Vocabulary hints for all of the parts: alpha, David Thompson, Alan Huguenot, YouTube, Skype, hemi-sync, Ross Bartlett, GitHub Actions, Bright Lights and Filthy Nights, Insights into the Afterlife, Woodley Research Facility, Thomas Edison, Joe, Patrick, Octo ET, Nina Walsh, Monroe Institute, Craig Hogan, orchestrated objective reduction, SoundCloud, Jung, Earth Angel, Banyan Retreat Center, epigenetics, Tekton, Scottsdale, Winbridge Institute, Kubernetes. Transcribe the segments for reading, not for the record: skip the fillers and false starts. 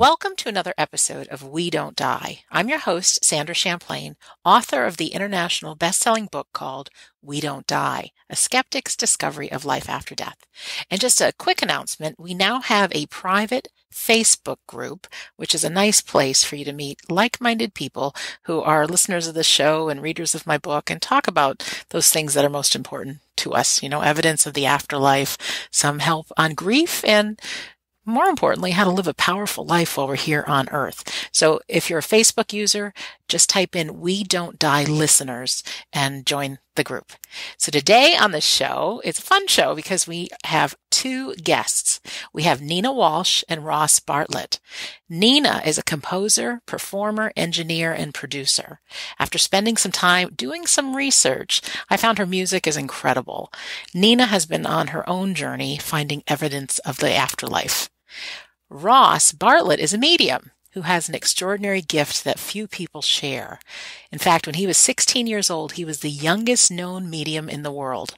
Welcome to another episode of We Don't Die. I'm your host, Sandra Champlain, author of the international best-selling book called We Don't Die, A Skeptic's Discovery of Life After Death. And just a quick announcement, we now have a private Facebook group, which is a nice place for you to meet like-minded people who are listeners of the show and readers of my book and talk about those things that are most important to us, you know, evidence of the afterlife, some help on grief, and more importantly, how to live a powerful life while we're here on Earth. So if you're a Facebook user, just type in We Don't Die Listeners and join the group. So today on the show, it's a fun show because we have two guests. We have Nina Walsh and Ross Bartlett. Nina is a composer, performer, engineer, and producer. After spending some time doing some research, I found her music is incredible. Nina has been on her own journey finding evidence of the afterlife. Ross Bartlett is a medium who has an extraordinary gift that few people share. In fact, when he was 16 years old, he was the youngest known medium in the world.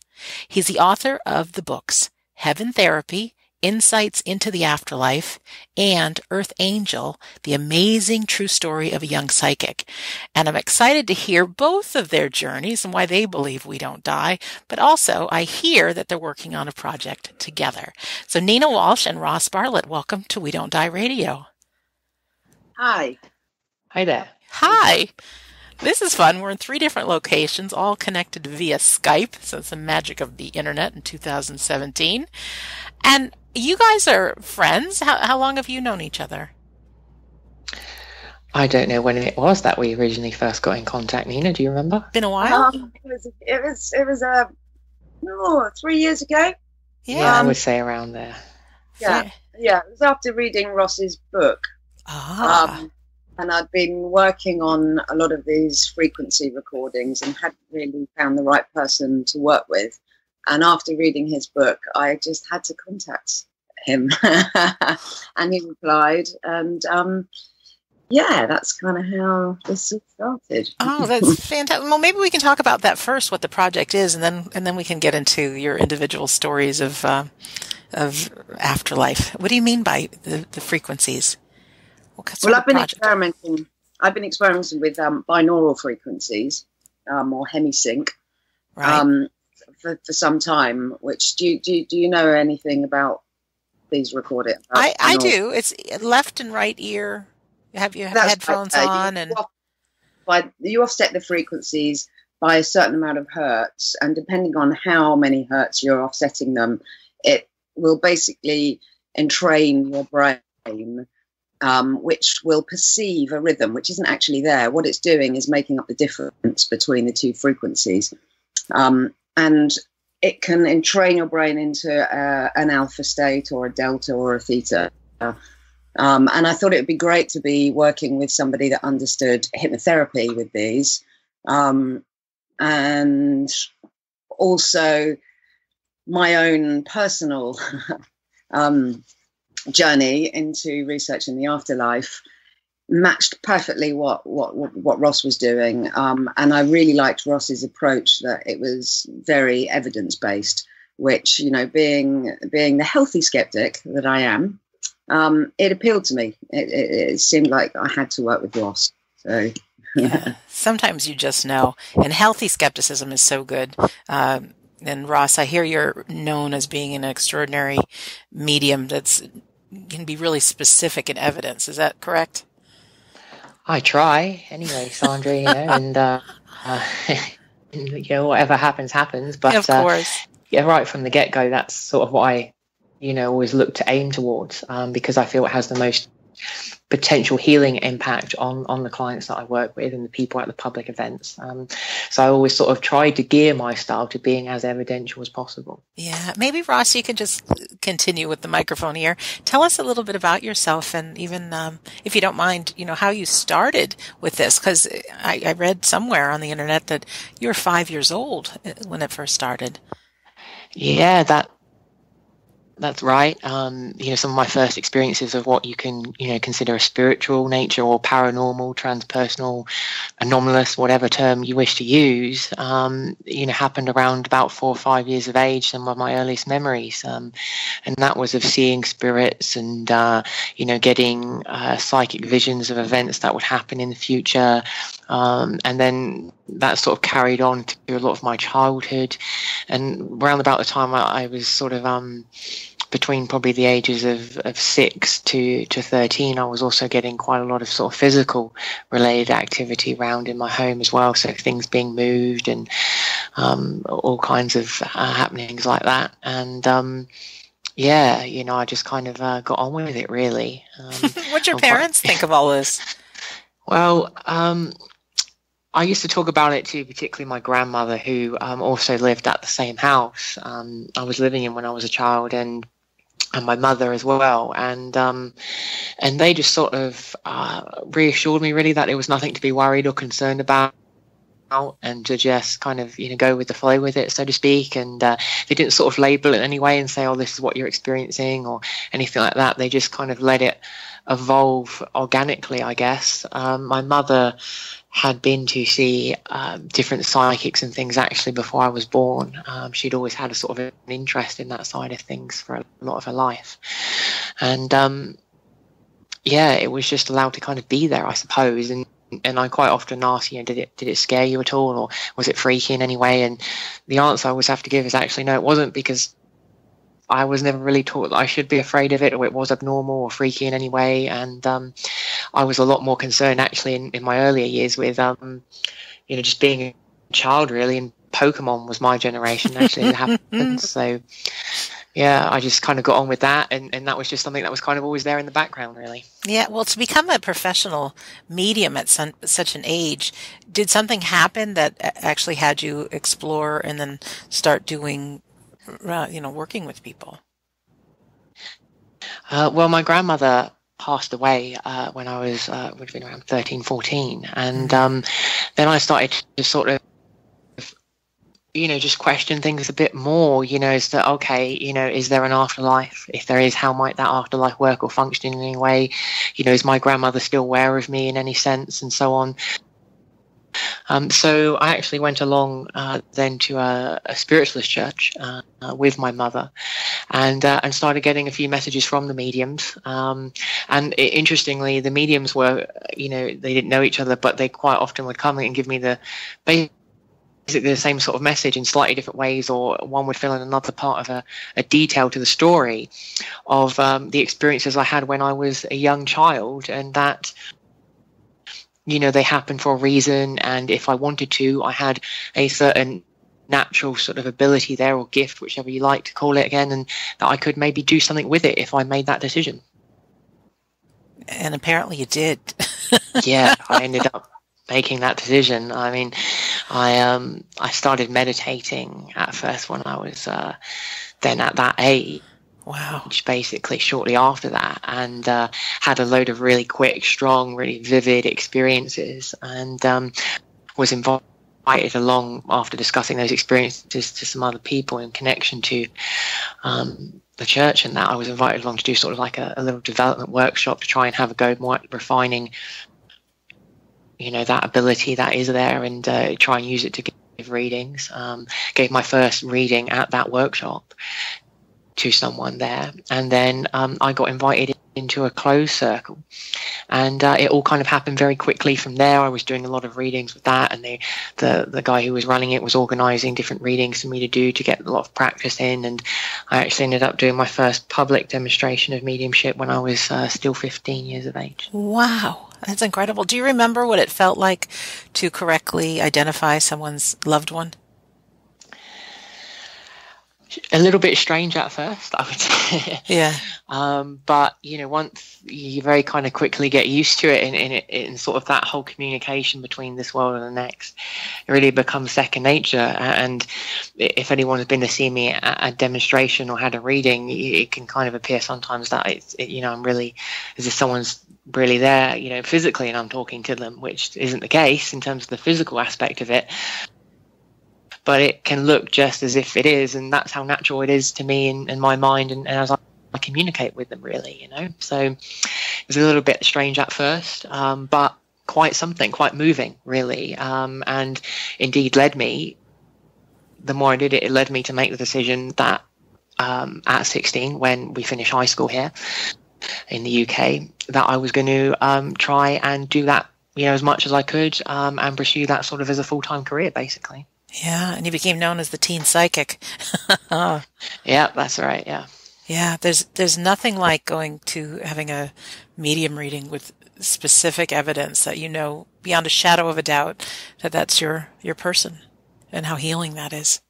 He's the author of the books Heaven Therapy, Insights into the Afterlife, and Earth Angel, The Amazing True Story of a Young Psychic. And I'm excited to hear both of their journeys and why they believe we don't die, but also I hear that they're working on a project together. So Nina Walsh and Ross Bartlett, welcome to We Don't Die Radio. Hi. Hi there. Hi. This is fun. We're in three different locations, all connected via Skype. So it's the magic of the internet in 2017. And you guys are friends. How long have you known each other? I don't know when it was that we originally first got in contact. Nina, do you remember? Been a while. It was 3 years ago. Yeah, I would say around there. Yeah, yeah. It was after reading Ross's book. Ah. And I'd been working on a lot of these frequency recordings and hadn't really found the right person to work with. And after reading his book, I just had to contact him. And he replied. And yeah, that's kind of how this started. Oh, that's fantastic. Well, maybe we can talk about that first, what the project is, and then we can get into your individual stories of afterlife. What do you mean by the frequencies? Well, I've been experimenting with binaural frequencies or hemi-sync, right, for some time. Which do you know anything about? Please record it. I do. It's left and right ear. Have headphones right on, you offset the frequencies by a certain amount of hertz, and depending on how many hertz you're offsetting them, it will basically entrain your brain. Which will perceive a rhythm, which isn't actually there. What it's doing is making up the difference between the two frequencies. And it can entrain your brain into an alpha state or a delta or a theta. And I thought it would be great to be working with somebody that understood hypnotherapy with these. And also my own personal journey into research in the afterlife matched perfectly what Ross was doing, and I really liked Ross's approach that it was very evidence-based, which, you know, being the healthy skeptic that I am, it appealed to me. It seemed like I had to work with Ross, so yeah. Sometimes you just know, and healthy skepticism is so good. And Ross, I hear you're known as being an extraordinary medium that's can be really specific in evidence. Is that correct? I try anyway, Sandra, you know, and you know, whatever happens, but of course. Yeah, right from the get-go, that's sort of what I, you know, always look to aim towards, because I feel it has the most potential healing impact on the clients that I work with and the people at the public events. So I always sort of tried to gear my style to being as evidential as possible. Yeah. Maybe, Ross, you can just continue with the microphone here. Tell us a little bit about yourself and even, if you don't mind, you know, how you started with this, because I read somewhere on the internet that you were 5 years old when it first started. Yeah, that That's right. Some of my first experiences of what you can, consider a spiritual nature or paranormal, transpersonal, anomalous, whatever term you wish to use, happened around about 4 or 5 years of age, some of my earliest memories. And that was of seeing spirits and, getting psychic visions of events that would happen in the future. And then that sort of carried on through a lot of my childhood. And around about the time I was sort of between probably the ages of 6 to 13, I was also getting quite a lot of sort of physical related activity around in my home as well. So things being moved and all kinds of happenings like that. And I just kind of got on with it, really. What'd your parents think of all this? Well, I used to talk about it to particularly my grandmother, who also lived at the same house I was living in when I was a child, and my mother as well. And they just sort of reassured me, really, that there was nothing to be worried or concerned about, and to just kind of go with the flow with it, so to speak. And they didn't sort of label it in any way and say, oh, this is what you're experiencing or anything like that. They just kind of let it evolve organically, I guess. My mother had been to see different psychics and things actually before I was born. She'd always had a sort of an interest in that side of things for a lot of her life. And it was just allowed to kind of be there, I suppose. And I quite often ask, did it scare you at all, or was it freaky in any way? And the answer I always have to give is actually no, it wasn't, because I was never really taught that I should be afraid of it, or it was abnormal or freaky in any way. And I was a lot more concerned actually in my earlier years with, just being a child, really. And Pokemon was my generation actually that happened. So yeah, I just kind of got on with that, and that was just something that was kind of always there in the background, really. Yeah, well, to become a professional medium at such an age, did something happen that actually had you explore and then start doing, working with people? Well, my grandmother passed away when I was, would have been around 13, 14. And then I started to sort of, just question things a bit more, is that, okay, is there an afterlife? If there is, how might that afterlife work or function in any way? Is my grandmother still aware of me in any sense, and so on? So I actually went along then to a spiritualist church with my mother, and started getting a few messages from the mediums. And interestingly, the mediums were, they didn't know each other, but they quite often would come and give me basically the same sort of message in slightly different ways, or one would fill in another part of a detail to the story of the experiences I had when I was a young child, and that they happened for a reason. And if I wanted to, I had a certain natural sort of ability there, or gift, whichever you like to call it again, and that I could maybe do something with it if I made that decision. And apparently you did. Yeah, I ended up making that decision. I mean, I started meditating at first when I was then at that age. Wow. Which basically shortly after that, and had a load of really quick, strong, really vivid experiences, and was invited along after discussing those experiences to some other people in connection to the church. And that I was invited along to do sort of like a little development workshop to try and have a go more at refining, that ability that is there, and try and use it to give readings. Gave my first reading at that workshop to someone there, and then I got invited into a closed circle, and it all kind of happened very quickly from there. I was doing a lot of readings with that, and the guy who was running it was organizing different readings for me to do to get a lot of practice in. And I actually ended up doing my first public demonstration of mediumship when I was still 15 years of age. Wow, that's incredible. Do you remember what it felt like to correctly identify someone's loved one? A little bit strange at first, I would say. Yeah. But once you very kind of quickly get used to it, and sort of that whole communication between this world and the next, it really becomes second nature. And if anyone has been to see me at a demonstration or had a reading, it can kind of appear sometimes that I'm really, as if someone's really there, physically, and I'm talking to them, which isn't the case in terms of the physical aspect of it. but it can look just as if it is, and that's how natural it is to me and my mind, and as I communicate with them, really, you know. So it was a little bit strange at first, but quite something, quite moving, really, and indeed led me, the more I did it, it led me to make the decision that at 16, when we finished high school here in the UK, that I was going to try and do that, you know, as much as I could, and pursue that sort of as a full-time career, basically. Yeah, and you became known as the teen psychic. Yeah, that's right, yeah. Yeah, there's nothing like going to having a medium reading with specific evidence that you know beyond a shadow of a doubt that that's your person, and how healing that is.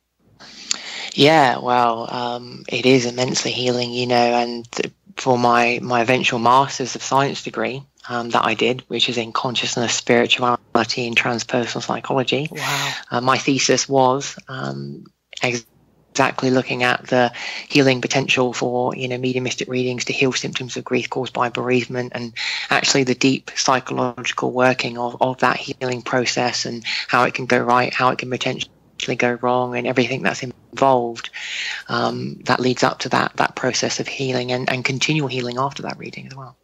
Yeah, well, it is immensely healing, you know, and for my eventual Masters of Science degree that I did, which is in consciousness, spirituality, and transpersonal psychology. Wow. My thesis was exactly looking at the healing potential for, you know, mediumistic readings to heal symptoms of grief caused by bereavement, and actually the deep psychological working of that healing process, and how it can go right, how it can potentially go wrong, and everything that's involved that leads up to that process of healing and continual healing after that reading as well.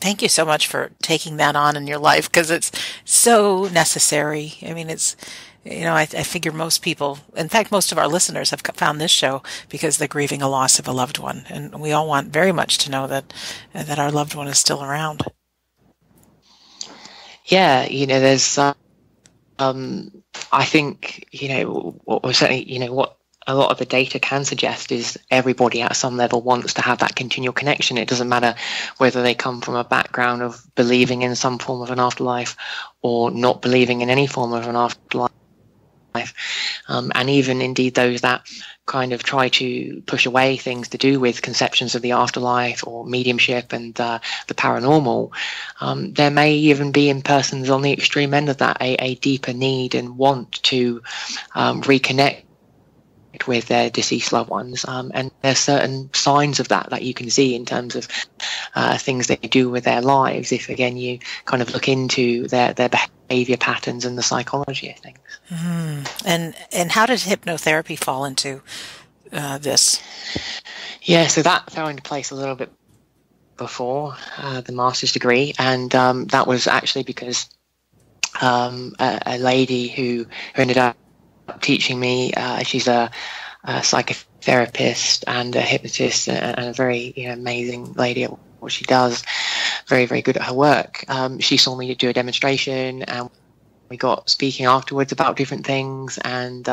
Thank you so much for taking that on in your life, because it's so necessary. I mean, it's, you know, I figure most people, in fact, most of our listeners have found this show because they're grieving a loss of a loved one, and we all want very much to know that our loved one is still around. Yeah, you know, there's I think, you know, or certainly, you know, what a lot of the data can suggest is everybody at some level wants to have that continual connection. It doesn't matter whether they come from a background of believing in some form of an afterlife or not believing in any form of an afterlife. And even indeed those that kind of try to push away things to do with conceptions of the afterlife or mediumship and the paranormal, there may even be in persons on the extreme end of that a deeper need and want to reconnect with their deceased loved ones, and there's certain signs of that you can see in terms of things they do with their lives, if again you kind of look into their behavior patterns and the psychology of things. And how does hypnotherapy fall into this? Yeah, so that fell into place a little bit before the master's degree, and that was actually because a lady who ended up teaching me, she's a psychotherapist and a hypnotist, and a very, you know, amazing lady at what she does, very, very good at her work. She saw me do a demonstration, and we got speaking afterwards about different things, and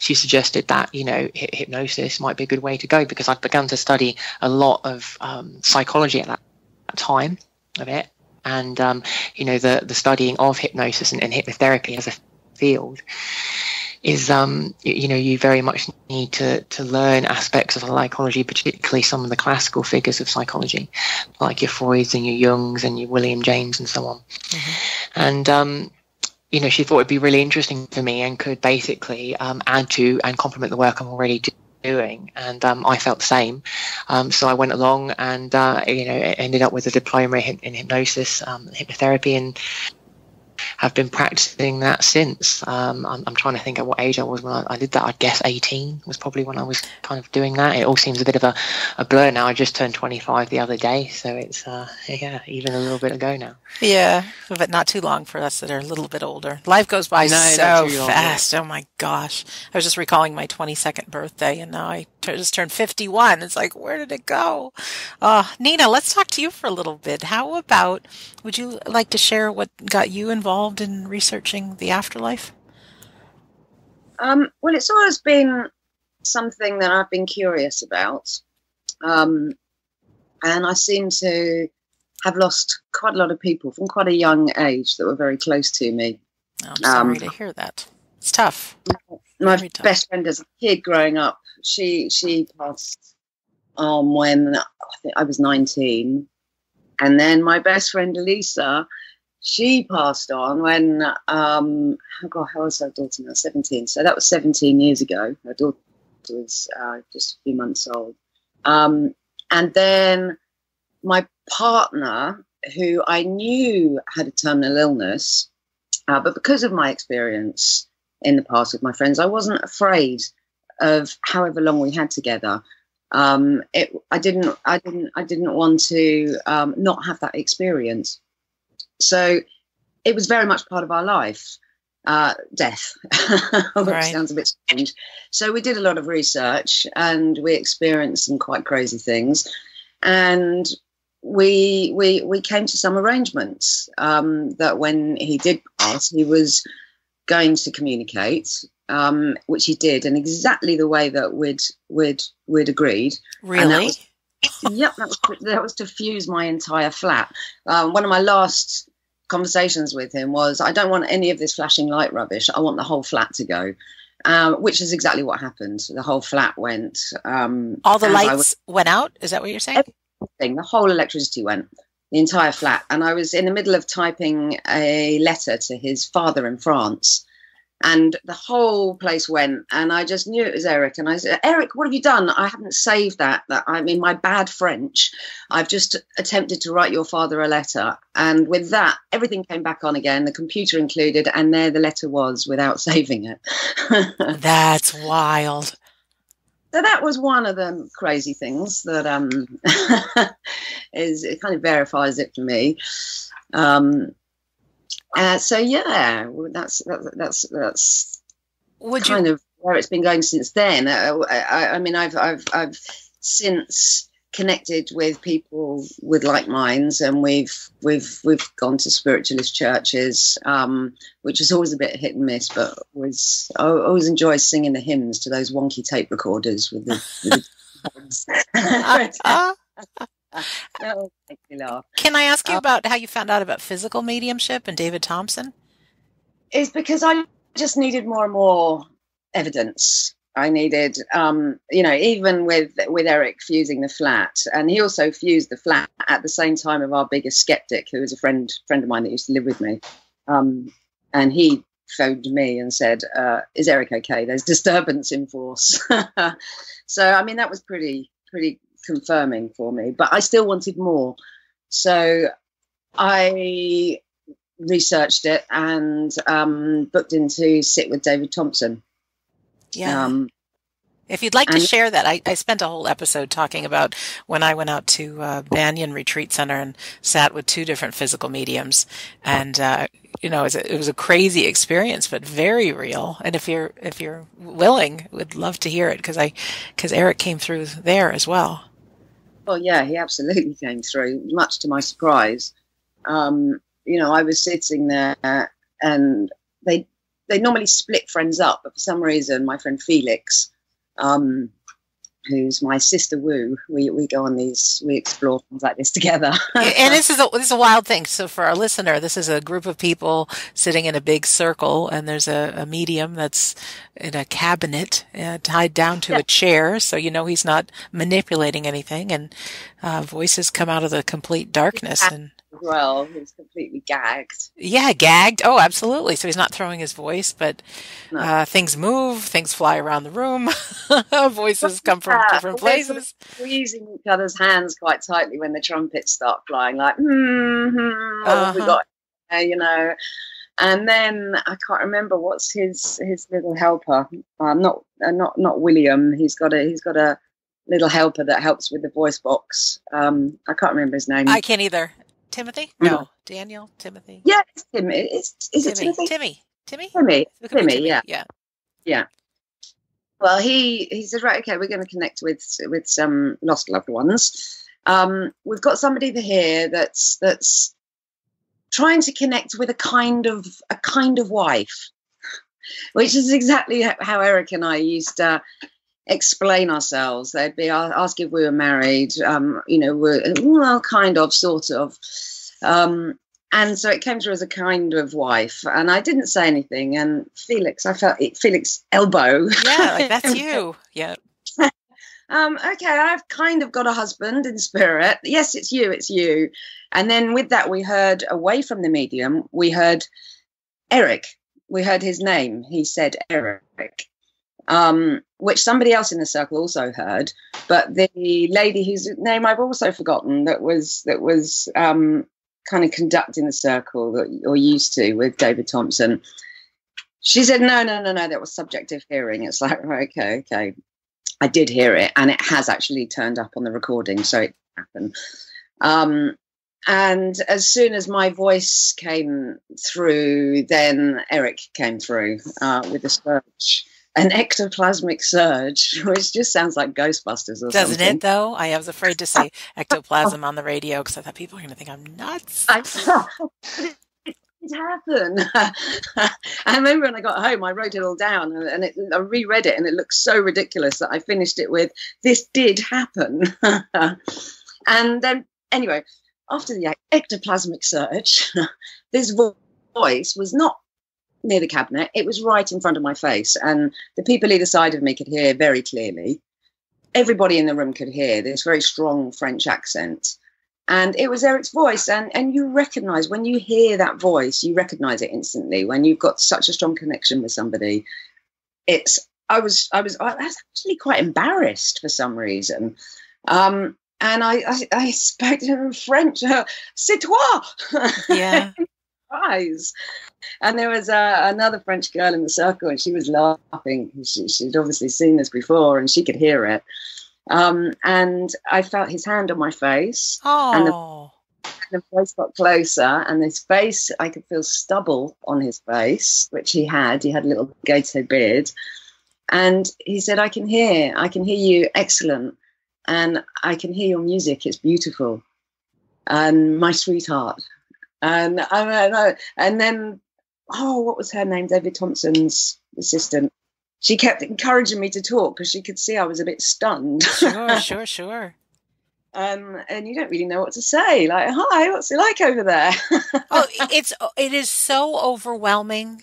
she suggested that, you know, hypnosis might be a good way to go, because I'd begun to study a lot of psychology at that time of it, and you know, the studying of hypnosis and hypnotherapy as a field is, you know, you very much need to learn aspects of psychology, particularly some of the classical figures of psychology, like your Freuds and your Jungs and your William James and so on. And, you know, she thought it'd be really interesting for me and could basically add to and complement the work I'm already doing. And I felt the same. So I went along and, you know, ended up with a diploma in hypnosis, hypnotherapy, and have been practicing that since. I'm trying to think at what age I was when I did that. I guess 18 was probably when I was kind of doing that. It all seems a bit of a blur now. I just turned 25 the other day, so it's yeah, even a little bit ago now. Yeah, but not too long for us that are a little bit older. Life goes by so fast. Oh my gosh, I was just recalling my 22nd birthday, and now I just turned 51. It's like, where did it go? Nina, let's talk to you for a little bit. How about, would you like to share what got you involved in researching the afterlife? Well, it's always been something that I've been curious about, and I seem to have lost quite a lot of people from quite a young age that were very close to me. Oh, I'm sorry to hear that. It's tough. My best friend as a kid growing up, she passed on when I think I was 19, and then my best friend Elisa, she passed on when how was her daughter now? 17. So that was 17 years ago. Her daughter was just a few months old. And then my partner, who I knew had a terminal illness, but because of my experience in the past with my friends. I wasn't afraid of however long we had together. I didn't want to not have that experience. So it was very much part of our life. Death, although it sounds a bit strange. So we did a lot of research and we experienced some quite crazy things, and we came to some arrangements that when he did pass, he was going to communicate, which he did, in exactly the way that we'd agreed. Really? Yep, that was to fuse my entire flat. One of my last conversations with him was, I don't want any of this flashing light rubbish. I want the whole flat to go, which is exactly what happened. The whole flat went. All the lights went out? Is that what you're saying? Everything. The whole electricity went, the entire flat. And I was in the middle of typing a letter to his father in France, and the whole place went, and I just knew it was Eric. And I said, Eric, what have you done? I haven't saved that. I mean, my bad French, I've just attempted to write your father a letter. And with that, everything came back on again, the computer included, and there the letter was without saving it. That's wild. So that was one of the crazy things that it kind of verifies it for me. So yeah, that's kind of where it's been going since then. I mean, I've since connected with people with like minds, and we've gone to spiritualist churches, which is always a bit hit and miss, but I always enjoy singing the hymns to those wonky tape recorders with the That'll make me laugh. Can I ask you about how you found out about physical mediumship and David Thompson? It's because I just needed more and more evidence. I needed, you know, even with Eric fusing the flat, and he also fused the flat at the same time of our biggest skeptic, who was a friend of mine that used to live with me, and he phoned me and said, "Is Eric okay? There's disturbance in force." So I mean, that was pretty confirming for me, but I still wanted more, so I researched it and booked in to sit with David Thompson. Yeah, if you'd like to share that, I spent a whole episode talking about when I went out to Banyan Retreat Center and sat with two different physical mediums, and you know, it was a crazy experience, but very real. And if you're willing, would love to hear it, because Eric came through there as well. Oh, yeah, he absolutely came through, much to my surprise. You know, I was sitting there, and they normally split friends up, but for some reason, my friend Felix, who's my sister Wu, we go on these, we explore things like this together. And this is a wild thing. So for our listener, this is a group of people sitting in a big circle, and there's a medium that's in a cabinet tied down to a chair, so you know he's not manipulating anything, and voices come out of the complete darkness. And well, he's completely gagged. Yeah, gagged. Oh, absolutely. So he's not throwing his voice, but no. Things move, things fly around the room, voices come from different places. Squeezing each other's hands quite tightly when the trumpets start flying, like, what have we got here, you know? And then I can't remember what's his little helper. Not William. He's got a little helper that helps with the voice box. I can't remember his name. I can't either. Timothy? No. Daniel? Timothy? Yeah, it's Timmy. Is it Timmy? Timmy, yeah. Yeah. Well, he said, right, okay, we're going to connect with some lost loved ones. We've got somebody here that's trying to connect with a kind of wife, which is exactly how Eric and I used to explain ourselves. They'd be ask if we were married, you know, well, kind of, sort of. And so it came through as a kind of wife, and I didn't say anything. And Felix, I felt it, Felix elbow. Yeah, like, that's you. Yeah. Okay, I've kind of got a husband in spirit. Yes, it's you, it's you. And then with that, we heard, away from the medium, we heard Eric. We heard his name. He said Eric. Which somebody else in the circle also heard, but the lady whose name I've also forgotten that was kind of conducting the circle, that, or used to, with David Thompson, She said, no, that was subjective hearing. It's like, okay. I did hear it, and it has actually turned up on the recording, so it happened. And as soon as my voice came through, then Eric came through with a surge, an ectoplasmic surge, which just sounds like Ghostbusters or something. Doesn't it, though? I was afraid to say ectoplasm on the radio because I thought people are going to think I'm nuts. It happened. I remember when I got home, I wrote it all down, and I reread it, and it looked so ridiculous that I finished it with, this did happen. And then, anyway, after the ectoplasmic surge, this voice was not near the cabinet. It was right in front of my face, and the people either side of me could hear very clearly. Everybody in the room could hear this very strong French accent. And it was Eric's voice, and you recognise, when you hear that voice, you recognise it instantly. When you've got such a strong connection with somebody, I was actually quite embarrassed for some reason, and I spoke to him in French. C'est toi. Yeah. Eyes. And there was another French girl in the circle, and she was laughing. She'd obviously seen this before, and she could hear it. And I felt his hand on my face. Oh. And the voice got closer, and his face, I could feel stubble on his face, which he had. He had a little gatorhead beard. And he said, I can hear you, excellent. And I can hear your music, it's beautiful. And my sweetheart. And I don't know. And then, what was her name? David Thompson's assistant. She kept encouraging me to talk because she could see I was a bit stunned. Sure. And you don't really know what to say. Like, hi, what's it like over there? It is so overwhelming.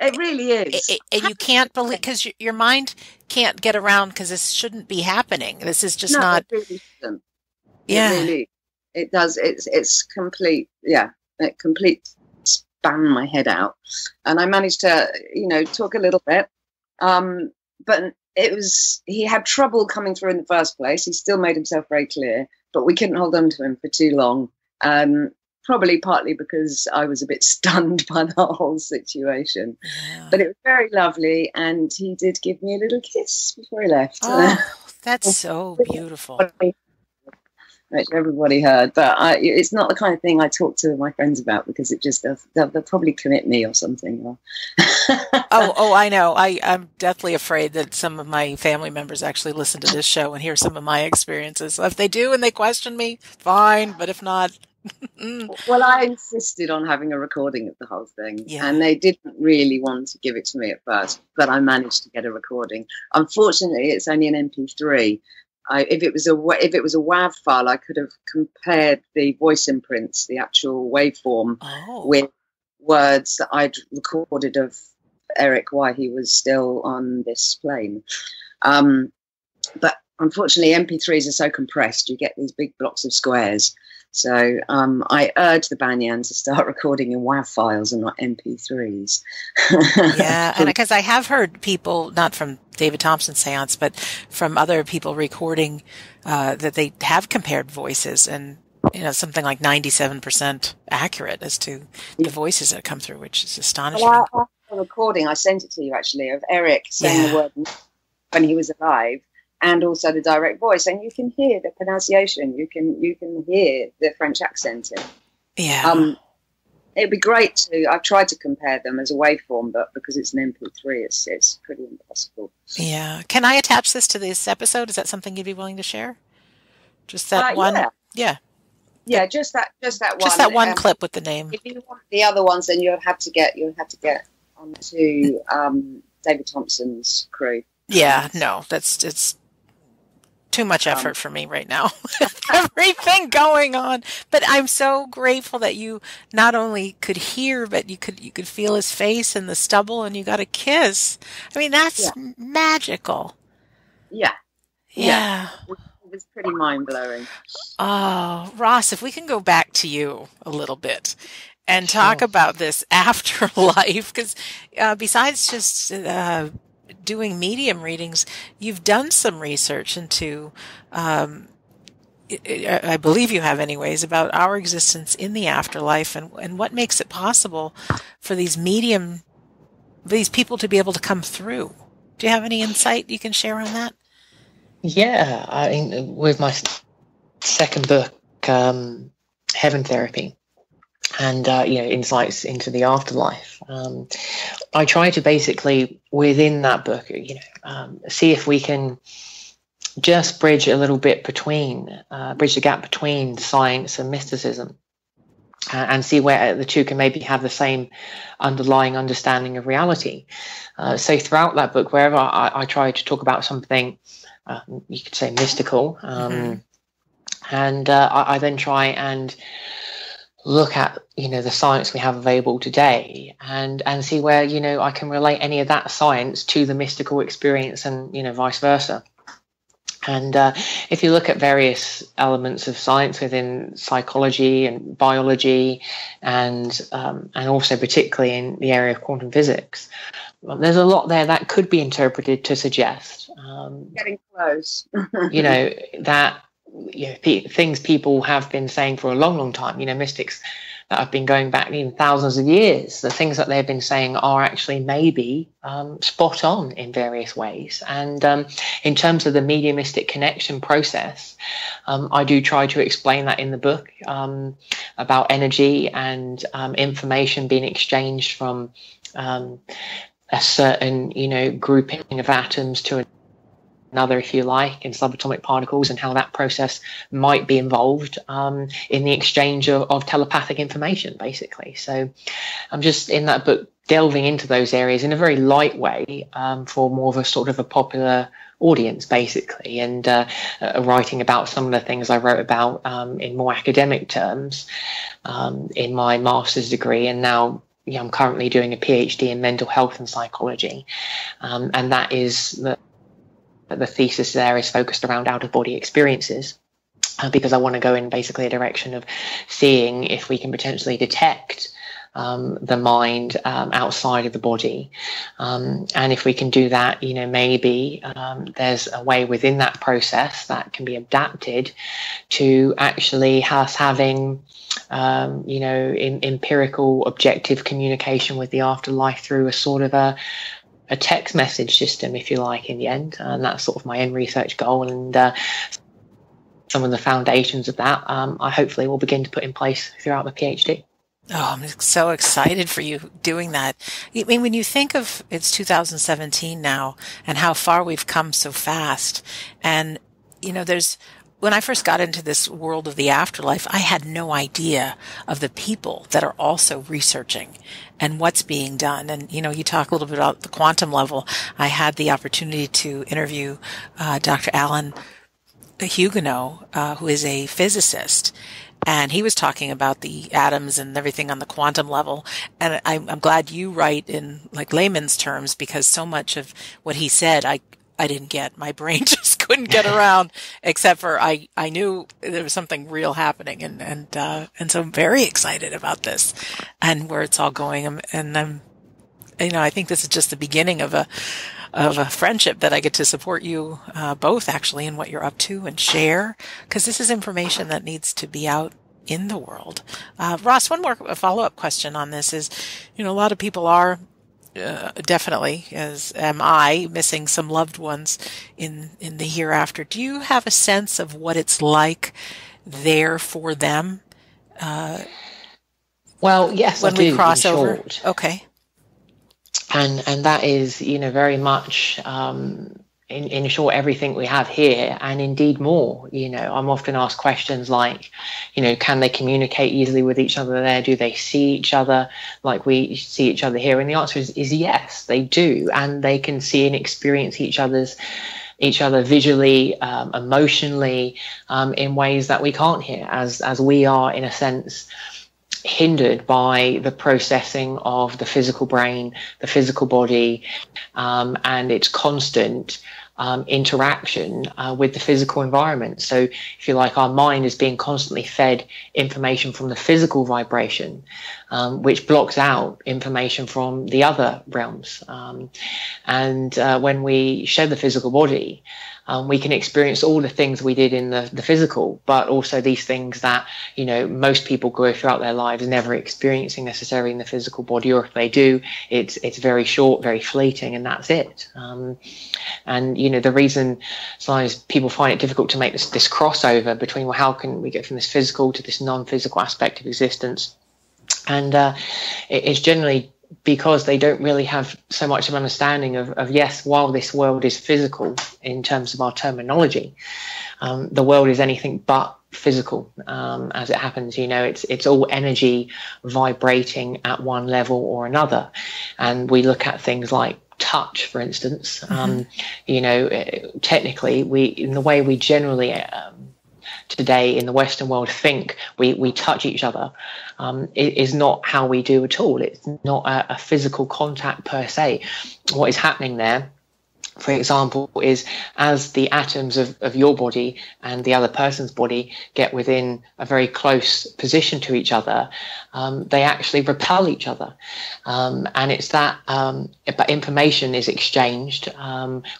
It really is. And you can't believe, because your mind can't get around, because this shouldn't be happening. This is just not. It really shouldn't. Yeah. It really, it does. It's complete. Yeah. It complete span my head out. And I managed to, talk a little bit. But he had trouble coming through in the first place. He still made himself very clear, but we couldn't hold on to him for too long. Probably partly because I was a bit stunned by the whole situation. Yeah. But it was very lovely, and he did give me a little kiss before he left. Oh, that's so beautiful. Which everybody heard, but it's not the kind of thing I talk to my friends about, because it just they'll probably commit me or something. I know. I'm deathly afraid that some of my family members actually listen to this show and hear some of my experiences. So if they do and they question me, fine, but if not, well, I insisted on having a recording of the whole thing, yeah. And they didn't really want to give it to me at first, but I managed to get a recording. Unfortunately, it's only an MP3. If it was a WAV file, I could have compared the voice imprints, the actual waveform, with words that I'd recorded of Eric while he was still on this plane. But unfortunately, MP3s are so compressed, you get these big blocks of squares. So I urge the Banyan to start recording in WAV files and not MP3s. Yeah, and because I have heard people, not from David Thompson's seance, but from other people recording that they have compared voices, and something like 97% accurate as to the voices that come through, which is astonishing. Well, after the recording, I sent it to you actually, of Eric saying the word when he was alive. And also the direct voice, and you can hear the pronunciation. You can hear the French accent in. Yeah. It'd be great to. I've tried to compare them as a waveform, but because it's an MP3, it's pretty impossible. Yeah. Can I attach this to this episode? Is that something you'd be willing to share? Just that one. Yeah. Yeah. Yeah. Just that one. Just that one clip with the name. If you want the other ones, then you'll have to get onto David Thompson's crew. Yeah. No. It's too much effort for me right now. Everything going on, but I'm so grateful that you not only could hear, but you could feel his face and the stubble, and you got a kiss. I mean, that's magical. Yeah. It was pretty mind blowing. Oh, Ross, if we can go back to you a little bit and talk about this afterlife, because besides just doing medium readings, you've done some research into, I believe you have anyways, about our existence in the afterlife and what makes it possible for these medium these people to be able to come through. Do you have any insight you can share on that? Yeah, I mean, with my second book, Heaven Therapy, and Insights into the Afterlife, I try to basically, within that book, see if we can just bridge a little bit between, bridge the gap between science and mysticism, and see where the two can maybe have the same underlying understanding of reality. So throughout that book, wherever I try to talk about something, you could say mystical, and I then try and look at, the science we have available today, and see where, I can relate any of that science to the mystical experience, and, vice versa. And if you look at various elements of science within psychology and biology, and also particularly in the area of quantum physics, there's a lot there that could be interpreted to suggest, getting close, that things people have been saying for a long, long time. Mystics that have been going back thousands of years, the things that they've been saying are actually maybe spot on in various ways. And in terms of the mediumistic connection process, I do try to explain that in the book, about energy and information being exchanged from a certain, grouping of atoms to another, if you like, in subatomic particles, and how that process might be involved in the exchange of telepathic information, basically. So I'm just in that book delving into those areas in a very light way, for more of a sort of a popular audience, basically, and writing about some of the things I wrote about in more academic terms in my master's degree, and now I'm currently doing a PhD in mental health and psychology, and that is the thesis there is focused around out-of-body experiences, because I want to go in basically a direction of seeing if we can potentially detect the mind outside of the body, and if we can do that, maybe there's a way within that process that can be adapted to actually us having empirical, objective communication with the afterlife through a sort of a text message system, if you like, in the end. And that's sort of my own research goal, and some of the foundations of that I hopefully will begin to put in place throughout the PhD. Oh, I'm so excited for you doing that. I mean, when you think of, it's 2017 now, and how far we've come so fast. And, when I first got into this world of the afterlife, I had no idea of the people that are also researching and what's being done. And, you talk a little bit about the quantum level. I had the opportunity to interview Dr. Alan Huguenot, who is a physicist. And he was talking about the atoms and everything on the quantum level. And I'm glad you write in layman's terms, because so much of what he said, I didn't get. My brain just couldn't get around, except for I knew there was something real happening, and so I'm very excited about this and where it's all going. And I'm, I think this is just the beginning of a friendship that I get to support you both, actually, in what you're up to and share, because this is information that needs to be out in the world. Ross, one more follow-up question on this is, a lot of people are, definitely, as am I, missing some loved ones in the hereafter. Do you have a sense of what it's like there for them? Well, yes, when I do, we cross over, short. Okay. And that is, very much in short, everything we have here, and indeed more. I'm often asked questions like, can they communicate easily with each other there? Do they see each other like we see each other here? And the answer is yes, they do. And they can see and experience each other visually, emotionally, in ways that we can't hear, as we are, in a sense, hindered by the processing of the physical brain, the physical body, and its constant interaction with the physical environment. So if you like, our mind is being constantly fed information from the physical vibration, which blocks out information from the other realms. And when we shed the physical body, we can experience all the things we did in the physical, but also these things that, you know, most people go throughout their lives never experiencing necessarily in the physical body, or if they do, it's very short, very fleeting, and that's it. And, you know, the reason sometimes people find it difficult to make this crossover between, well, how can we get from this physical to this non-physical aspect of existence? And it's generally because they don't really have so much of an understanding of, yes, while this world is physical in terms of our terminology, the world is anything but physical as it happens. You know, it's all energy vibrating at one level or another. And we look at things like touch, for instance. Mm-hmm. You know, technically, in the way we generally today in the Western world think we touch each other, it is not how we do at all. It's not a physical contact per se. What is happening there, for example, is as the atoms of your body and the other person's body get within a very close position to each other, they actually repel each other. And it's that information is exchanged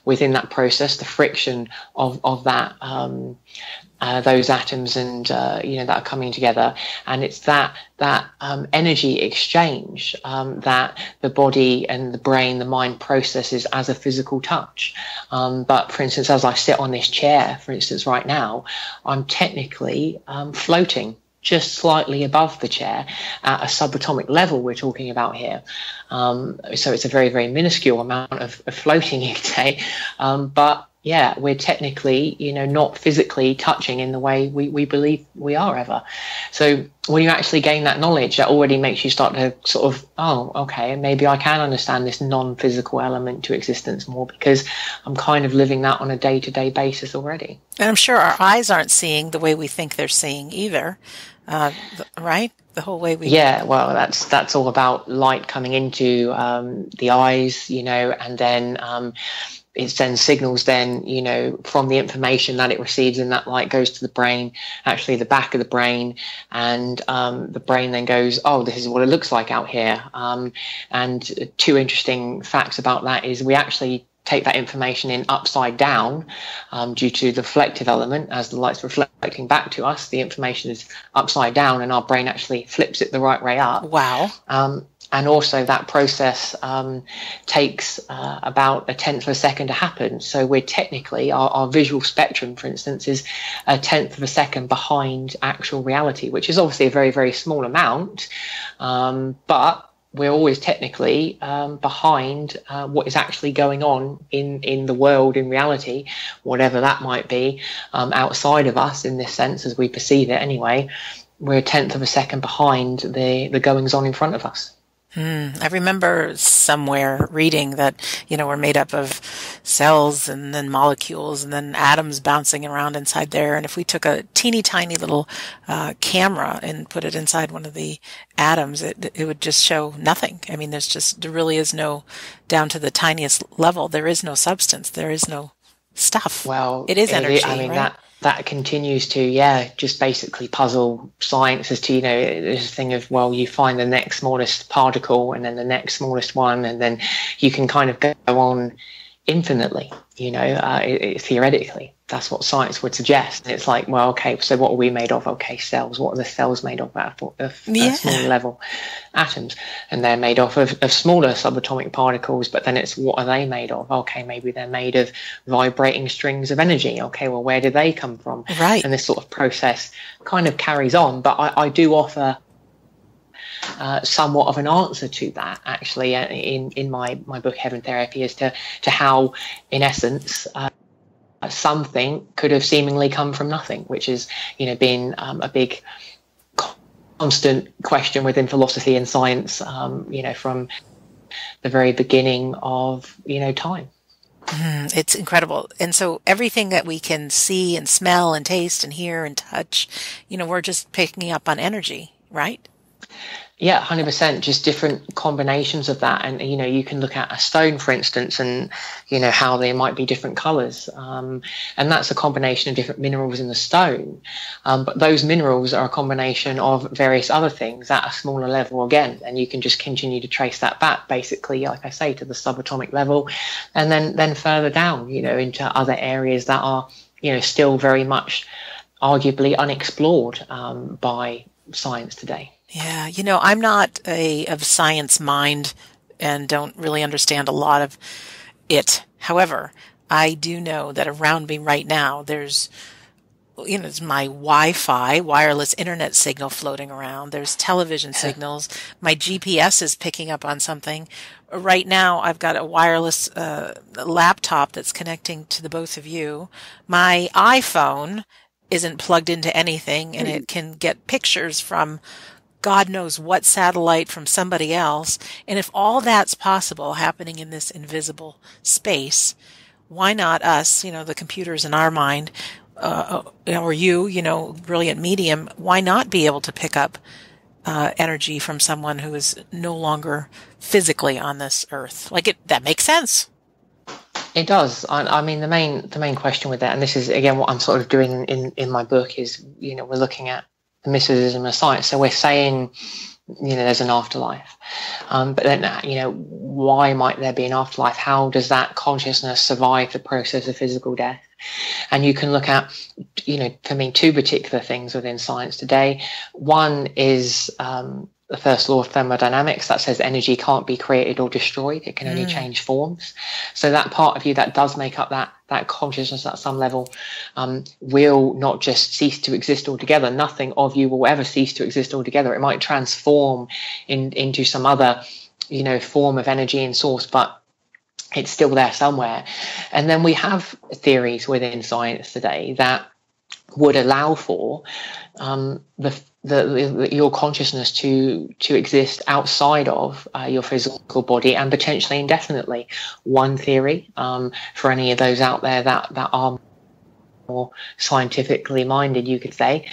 within that process, the friction of that those atoms and, you know, that are coming together. And it's that energy exchange that the body and the brain, the mind processes as a physical touch. But for instance, as I sit on this chair, for instance, right now, I'm technically floating just slightly above the chair at a subatomic level we're talking about here. So it's a very, very minuscule amount of floating, you could say. But yeah, we're technically, you know, not physically touching in the way we believe we are ever. So when you actually gain that knowledge, that already makes you start to sort of, oh, okay, maybe I can understand this non-physical element to existence more, because I'm kind of living that on a day-to-day basis already. And I'm sure our eyes aren't seeing the way we think they're seeing either, right? The whole way we... Yeah, well, that's all about light coming into the eyes, you know, and then... it sends signals then, you know, from the information that it receives, and that light goes to the brain, actually the back of the brain, and the brain then goes, oh, this is what it looks like out here. And two interesting facts about that is we actually take that information in upside down due to the reflective element. As the light's reflecting back to us, the information is upside down and our brain actually flips it the right way up. Wow. And also that process takes about a tenth of a second to happen. So we're technically, our visual spectrum, for instance, is a tenth of a second behind actual reality, which is obviously a very, very small amount. But we're always technically behind what is actually going on in the world, in reality, whatever that might be, outside of us in this sense, as we perceive it anyway. We're a tenth of a second behind the goings-on in front of us. I remember somewhere reading that, you know, we're made up of cells and then molecules and then atoms bouncing around inside there. And if we took a teeny tiny little camera and put it inside one of the atoms, it would just show nothing. I mean, there really is no, down to the tiniest level, there is no substance. There is no stuff. Well, it is energy, I mean, right? That continues to, yeah, just basically puzzle science as to, you know, this thing of, well, you find the next smallest particle and then the next smallest one, and then you can kind of go on infinitely, you know, theoretically. That's what science would suggest. And it's like, well, okay, so what are we made of? Okay, cells. What are the cells made of at a small level? Atoms. And they're made of smaller subatomic particles, but then it's what are they made of? Okay, maybe they're made of vibrating strings of energy. Okay, well, where do they come from? Right. And this sort of process kind of carries on. But I do offer somewhat of an answer to that, actually, in my book, Heaven Therapy, as to how, in essence... something could have seemingly come from nothing, which is, you know, been a big constant question within philosophy and science, you know, from the very beginning of, you know, time. It's incredible. And so everything that we can see and smell and taste and hear and touch, you know, we're just picking up on energy, right? Yeah, 100%. Just different combinations of that. And, you know, you can look at a stone, for instance, and, you know, how they might be different colors. And that's a combination of different minerals in the stone. But those minerals are a combination of various other things at a smaller level again. And you can just continue to trace that back, basically, like I say, to the subatomic level. And then further down, you know, into other areas that are, you know, still very much arguably unexplored by science today. Yeah, you know, I'm not of science mind and don't really understand a lot of it. However, I do know that around me right now, there's, you know, it's my Wi-Fi, wireless internet signal floating around. There's television signals. My GPS is picking up on something. Right now, I've got a wireless laptop that's connecting to the both of you. My iPhone isn't plugged into anything, and it can get pictures from God knows what satellite from somebody else. And if all that's possible happening in this invisible space, why not us, you know, the computers in our mind, or you know, brilliant medium, why not be able to pick up energy from someone who is no longer physically on this earth? Like, that makes sense. It does. I mean, the main question with that, and this is, again, what I'm sort of doing in my book is, you know, we're looking at the mysticism of science. So we're saying, you know, there's an afterlife. But then, you know, why might there be an afterlife? How does that consciousness survive the process of physical death? And you can look at, you know, for me, two particular things within science today. One is the first law of thermodynamics that says energy can't be created or destroyed. It can only change forms. So that part of you that does make up that consciousness at some level will not just cease to exist altogether. Nothing of you will ever cease to exist altogether. It might transform into some other, you know, form of energy and source, but it's still there somewhere. And then we have theories within science today that would allow for your consciousness to exist outside of your physical body and potentially indefinitely. One theory, for any of those out there that are more scientifically minded, you could say,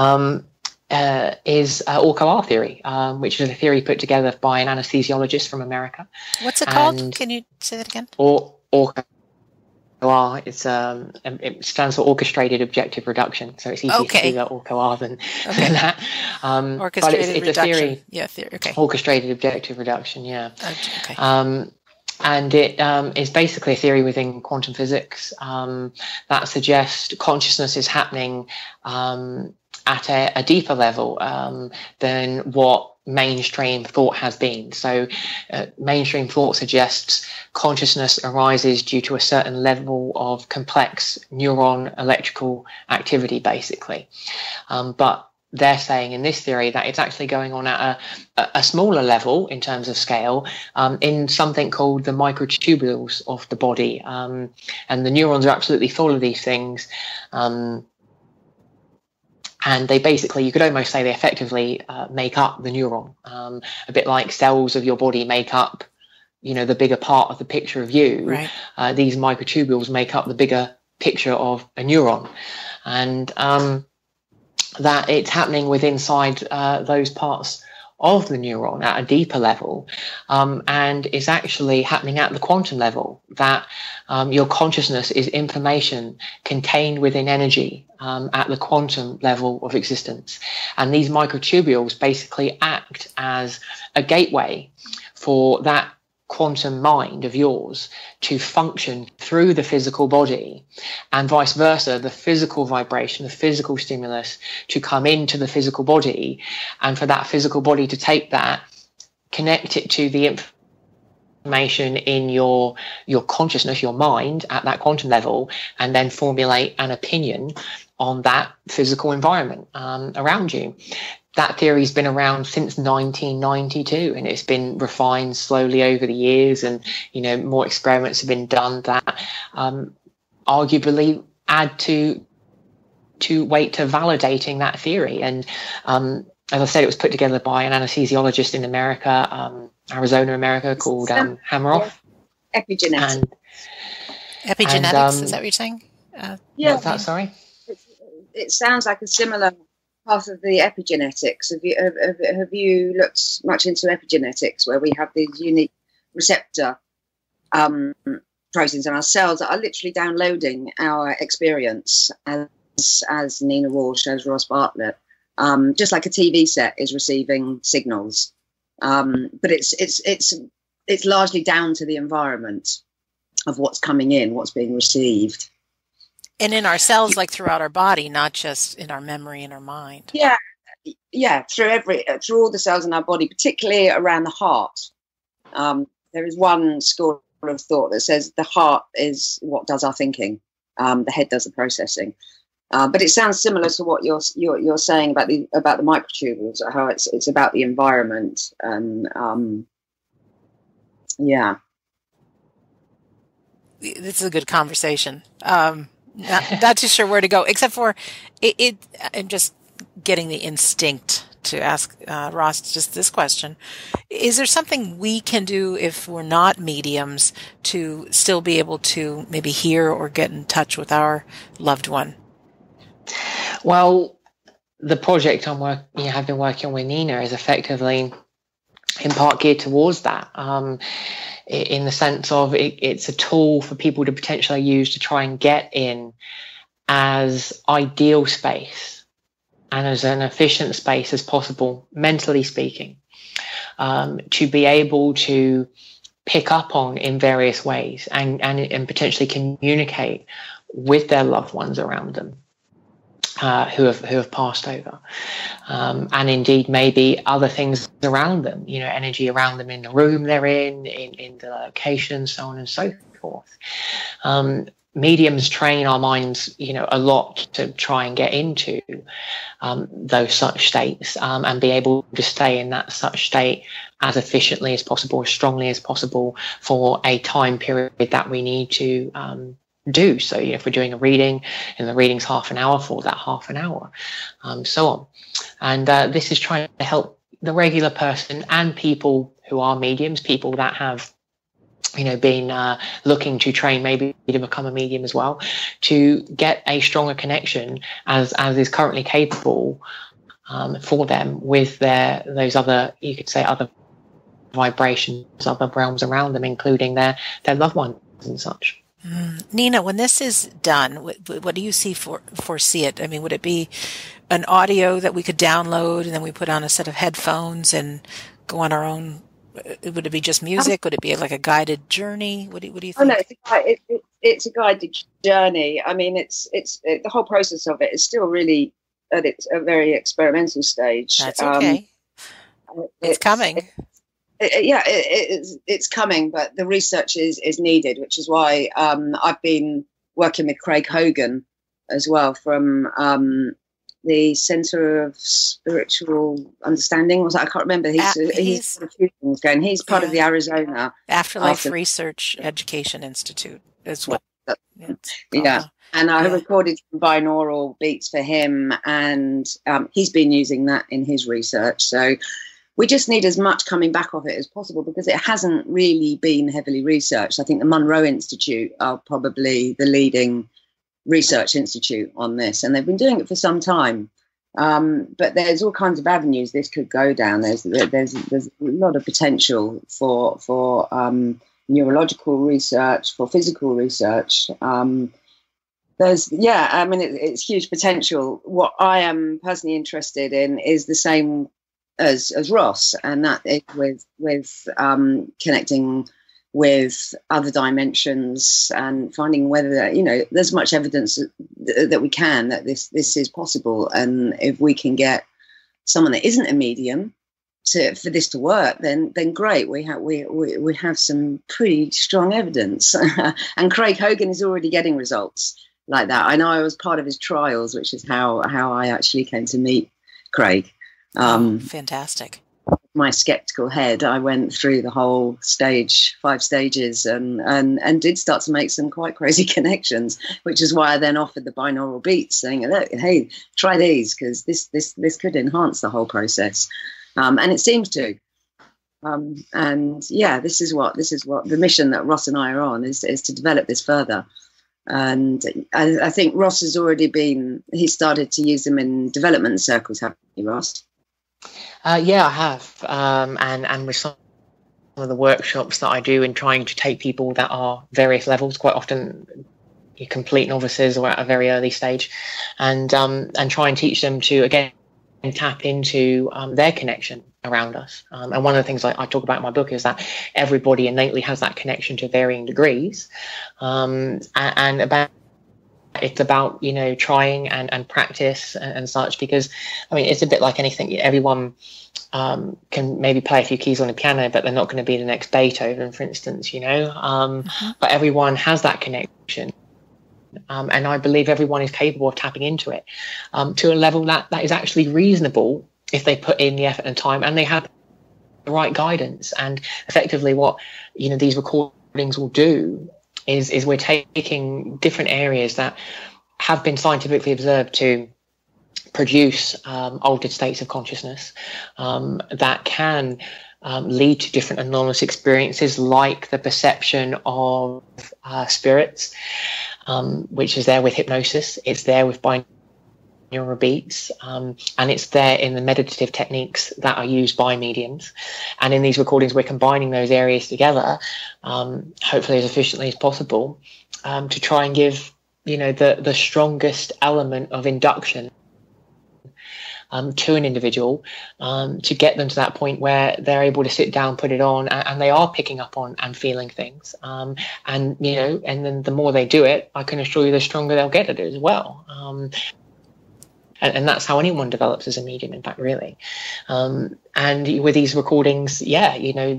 is ORCOR theory, which is a theory put together by an anesthesiologist from America. What's it called? Can you say that again? ORCOR. OR, it stands for orchestrated objective reduction, so it's easier to do that ORCOR than that. Orchestrated but it's reduction. A theory. Yeah, theory. Okay. Orchestrated objective reduction. Yeah. Okay. And it is basically a theory within quantum physics that suggests consciousness is happening at a deeper level than what mainstream thought has been. So mainstream thought suggests consciousness arises due to a certain level of complex neuron electrical activity, basically. But they're saying in this theory that it's actually going on at a smaller level in terms of scale, in something called the microtubules of the body. And the neurons are absolutely full of these things. And they basically, you could almost say they effectively make up the neuron, a bit like cells of your body make up, you know, the bigger part of the picture of you. Right. These microtubules make up the bigger picture of a neuron. And that it's happening within inside those parts of the neuron at a deeper level, and is actually happening at the quantum level, that your consciousness is information contained within energy at the quantum level of existence. And these microtubules basically act as a gateway for that quantum mind of yours to function through the physical body, and vice versa, the physical vibration, the physical stimulus to come into the physical body, and for that physical body to take that, connect it to the information in your consciousness, your mind at that quantum level, and then formulate an opinion on that physical environment around you. That theory's been around since 1992, and it's been refined slowly over the years, and, you know, more experiments have been done that arguably add to weight to validating that theory. And as I said, it was put together by an anesthesiologist in America, Arizona, America, called Hammeroff. Epigenetics. Epigenetics, is that what you're saying? Yeah. What's that, sorry? It sounds like a similar path of the epigenetics. Have you looked much into epigenetics, where we have these unique receptor proteins in our cells that are literally downloading our experience, as Nina Walsh, as Ross Bartlett, just like a TV set is receiving signals, but it's largely down to the environment of what's coming in, what's being received. And in ourselves, like throughout our body, not just in our memory and our mind. Yeah, yeah, through all the cells in our body, particularly around the heart. There is one school of thought that says the heart is what does our thinking, the head does the processing. But it sounds similar to what you're saying about the microtubules, how it's about the environment, and yeah. This is a good conversation. Not too sure where to go, except for I'm just getting the instinct to ask Ross just this question. Is there something we can do if we're not mediums to still be able to maybe hear or get in touch with our loved one? Well, the project I've been working with Nina is effectively in part geared towards that. In the sense of it's a tool for people to potentially use to try and get in as ideal space and as an efficient space as possible, mentally speaking, to be able to pick up on in various ways and potentially communicate with their loved ones around them who have passed over, and indeed maybe other things around them, you know, energy around them in the room they're in the location, so on and so forth. Mediums train our minds, you know, a lot to try and get into those such states, and be able to stay in that such state as efficiently as possible, as strongly as possible for a time period that we need to do. So, you know, if we're doing a reading and the reading's half an hour, for that half an hour, so on. And this is trying to help the regular person and people who are mediums, people that have, you know, been looking to train maybe to become a medium as well, to get a stronger connection as is currently capable for them with those other, you could say, other vibrations, other realms around them, including their loved ones and such. Nina, when this is done, what do you foresee it? I mean, would it be an audio that we could download and then we put on a set of headphones and go on our own? Would it be just music? Would it be like a guided journey? What do you think? Oh, no, it's a guided journey. I mean, it's the whole process of it is still really at a very experimental stage. That's okay. It's coming. It's coming, but the research is needed, which is why I've been working with Craig Hogan as well from the Center of Spiritual Understanding. Was that? I can't remember. He's part of the Arizona Afterlife Research Education Institute as well. Yeah. And I recorded binaural beats for him, and he's been using that in his research. So we just need as much coming back of it as possible, because it hasn't really been heavily researched. I think the Monroe Institute are probably the leading research institute on this, and they've been doing it for some time. But there's all kinds of avenues this could go down. There's a lot of potential for neurological research, for physical research. I mean, it's huge potential. What I am personally interested in is the same as Ross, and that is with connecting with other dimensions and finding whether, you know, there's much evidence that we can, that this is possible. And if we can get someone that isn't a medium for this to work, then great. We have some pretty strong evidence. And Craig Hogan is already getting results like that. I know I was part of his trials, which is how I actually came to meet Craig. Fantastic. My skeptical head, I went through the whole stage, 5 stages, and did start to make some quite crazy connections, which is why I then offered the binaural beats, saying, look, hey, try these, because this could enhance the whole process, and it seems to. And yeah, this is what the mission that Ross and I are on is to develop this further, And I think Ross has already been, he started to use them in development circles, haven't you, Ross? Yeah, I have. And with some of the workshops that I do in trying to take people that are various levels, quite often you're complete novices or at a very early stage, and try and teach them to, again, tap into their connection around us. And one of the things I talk about in my book is that everybody innately has that connection to varying degrees. And about it's about, you know, trying and practice and such, because, I mean, it's a bit like anything. Everyone can maybe play a few keys on the piano, but they're not going to be the next Beethoven, for instance, you know. But everyone has that connection. And I believe everyone is capable of tapping into it to a level that is actually reasonable if they put in the effort and time and they have the right guidance. And effectively what, you know, these recordings will do is we're taking different areas that have been scientifically observed to produce altered states of consciousness that can lead to different anomalous experiences, like the perception of spirits, which is there with hypnosis, it's there with binaural beats, and it's there in the meditative techniques that are used by mediums. And in these recordings, we're combining those areas together, hopefully as efficiently as possible, to try and give, you know, the strongest element of induction to an individual, to get them to that point where they're able to sit down, put it on, and they are picking up on and feeling things. And, you know, and then the more they do it, I can assure you the stronger they'll get at it as well. And that's how anyone develops as a medium, in fact, really. And with these recordings, yeah, you know,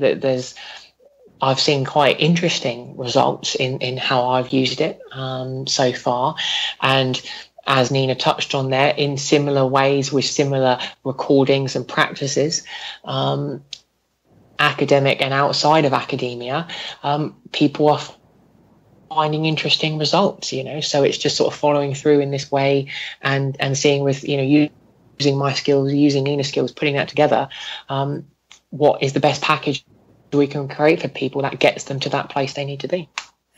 I've seen quite interesting results in how I've used it so far. And as Nina touched on there, in similar ways with similar recordings and practices, academic and outside of academia, people are finding interesting results, you know. So it's just sort of following through in this way and seeing with, you know, using my skills, using Nina's skills, putting that together, what is the best package we can create for people that gets them to that place they need to be.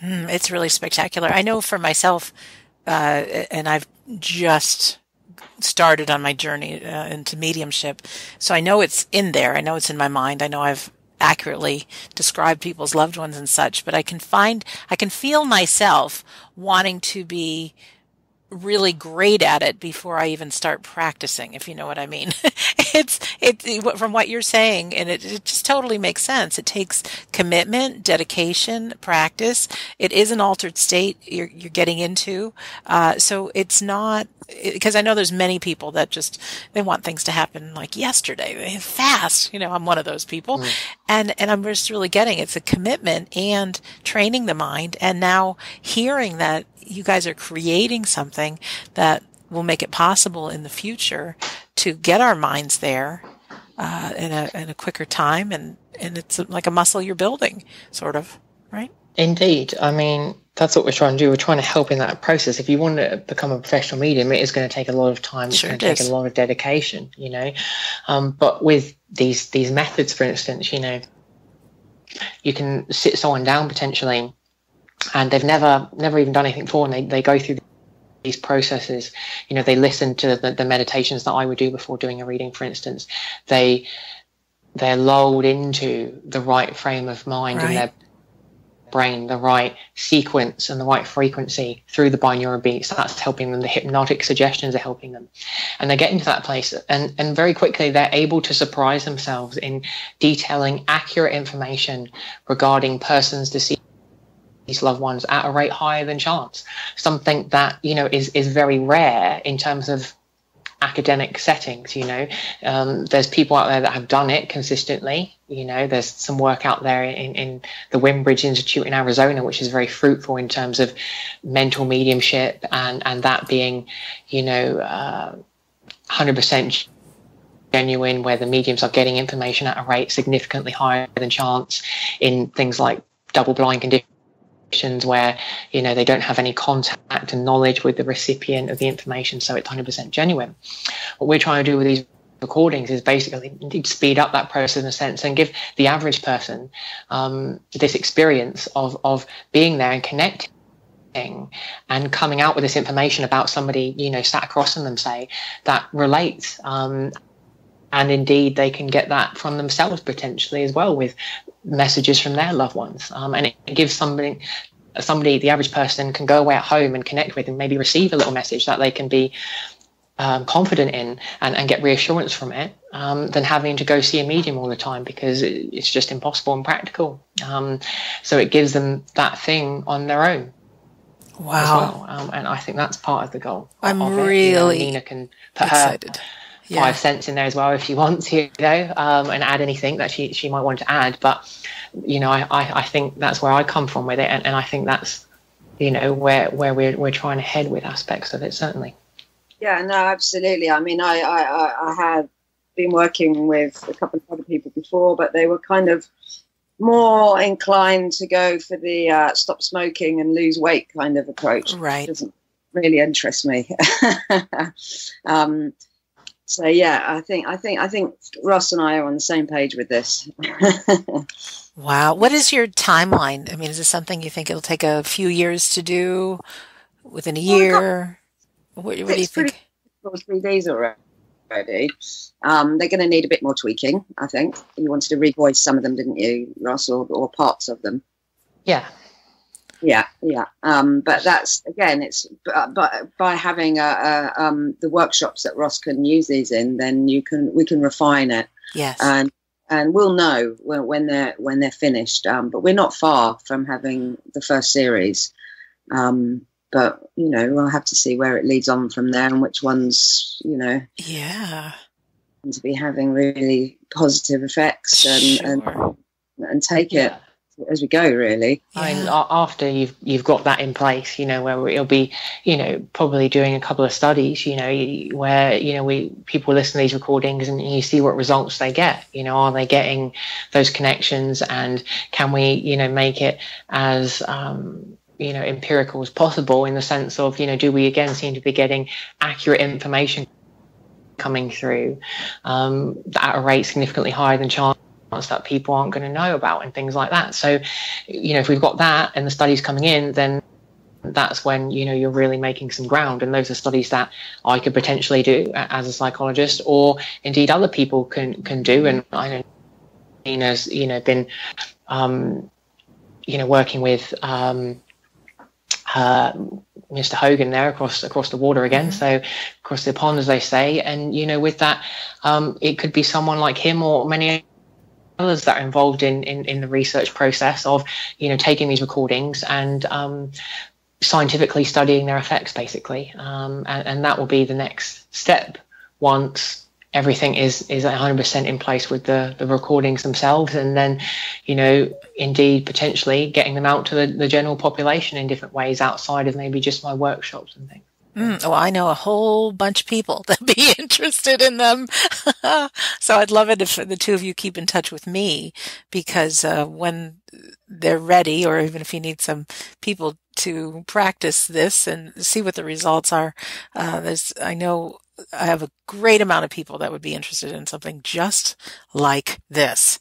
It's really spectacular. I know for myself, and I've just started on my journey into mediumship. So I know it's in there. I know it's in my mind. I know I've accurately described people's loved ones and such, but I can feel myself wanting to be really great at it before I even start practicing, if you know what I mean. It's from what you're saying, and it just totally makes sense. It takes commitment, dedication, practice. It is an altered state you're getting into. So it's not, because I know there's many people that just, they want things to happen like yesterday, they fast, you know, I'm one of those people. And I'm just really getting, it's a commitment and training the mind. And now hearing that you guys are creating something that will make it possible in the future to get our minds there in a quicker time. And it's like a muscle you're building, sort of, right? Indeed. I mean, that's what we're trying to do. We're trying to help in that process. If you want to become a professional medium, it is going to take a lot of time. It's going to take a lot of dedication, you know. But with these methods, for instance, you know, you can sit someone down potentially and they've never even done anything before, and they go through these processes. You know, they listen to the meditations that I would do before doing a reading, for instance. They're lulled into the right frame of mind, right, and their brain, the right sequence and the right frequency through the binaural beats. That's helping them. The hypnotic suggestions are helping them, and they get into that place, and very quickly they're able to surprise themselves in detailing accurate information regarding persons deceased, these loved ones, at a rate higher than chance, something that, you know, is very rare in terms of academic settings. You know, there's people out there that have done it consistently. You know, there's some work out there in the Winbridge Institute in Arizona, which is very fruitful in terms of mental mediumship and that being, you know, 100% genuine, where the mediums are getting information at a rate significantly higher than chance in things like double-blind conditions, where, you know, they don't have any contact and knowledge with the recipient of the information, so it's 100% genuine. What we're trying to do with these recordings is basically speed up that process in a sense and give the average person this experience of being there and connecting thing and coming out with this information about somebody, you know, sat across from them, say, that relates. And indeed, they can get that from themselves potentially as well with messages from their loved ones. And it gives somebody, the average person, can go away at home and connect with and maybe receive a little message that they can be confident in and get reassurance from it, than having to go see a medium all the time, because it's just impossible and practical. So it gives them that thing on their own. Wow. As well. And I think that's part of the goal. I'm really Nina can put excited. Her 5 cents in there as well if she wants to, you know, and add anything that she might want to add. But, you know, I think that's where I come from with it. And I think that's, you know, where we're trying to head with aspects of it, certainly. Yeah, no, absolutely. I mean, I have been working with a couple of other people before, but they were kind of more inclined to go for the stop smoking and lose weight kind of approach. Right. It doesn't really interest me. So, yeah, I think Ross and I are on the same page with this. Wow. What is your timeline? I mean, is this something you think it'll take a few years to do, within a year? What do you think? It's 3 days already. They're going to need a bit more tweaking, I think. You wanted to revoice some of them, didn't you, Ross, or parts of them? Yeah. Yeah, yeah. But that's, again, it's by having the workshops that Ross can use these in, then we can refine it. Yes. And we'll know when they're finished. But we're not far from having the first series. But, you know, we'll have to see where it leads on from there and which ones, you know. Yeah. To be having really positive effects and take it as we go, really. Yeah. I mean, after you've got that in place, you know, where it'll be, you know, probably doing a couple of studies, you know, where, you know, people listen to these recordings and you see what results they get. You know, are they getting those connections, and can we, you know, make it as you know, empirical as possible, in the sense of, you know, do we again seem to be getting accurate information coming through at a rate significantly higher than chance that people aren't going to know about, and things like that. So, you know, if we've got that and the studies coming in, then that's when, you know, you're really making some ground. And those are studies that I could potentially do as a psychologist, or indeed other people can do. And I know Nina's, you know, been, you know, working with Mr. Hogan there across the water again, so across the pond, as they say. And, you know, with that, it could be someone like him or many others that are involved in the research process of, you know, taking these recordings and scientifically studying their effects, basically. And that will be the next step once everything is 100% in place with the recordings themselves, and then, you know, indeed potentially getting them out to the general population in different ways outside of maybe just my workshops and things. Well, I know a whole bunch of people that be interested in them. So I'd love it if the two of you keep in touch with me, because when they're ready, or even if you need some people to practice this and see what the results are, I know I have a great amount of people that would be interested in something just like this,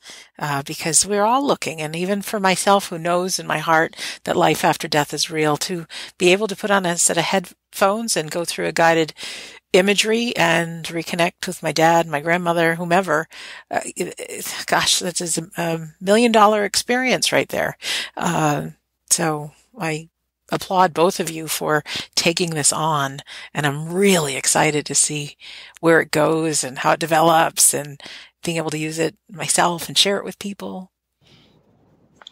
because we're all looking. And even for myself, who knows in my heart that life after death is real, to be able to put on a set of headphones and go through a guided imagery and reconnect with my dad, my grandmother, whomever, gosh, that is a $1 million experience right there. So I applaud both of you for taking this on, and I'm really excited to see where it goes and how it develops, and being able to use it myself and share it with people.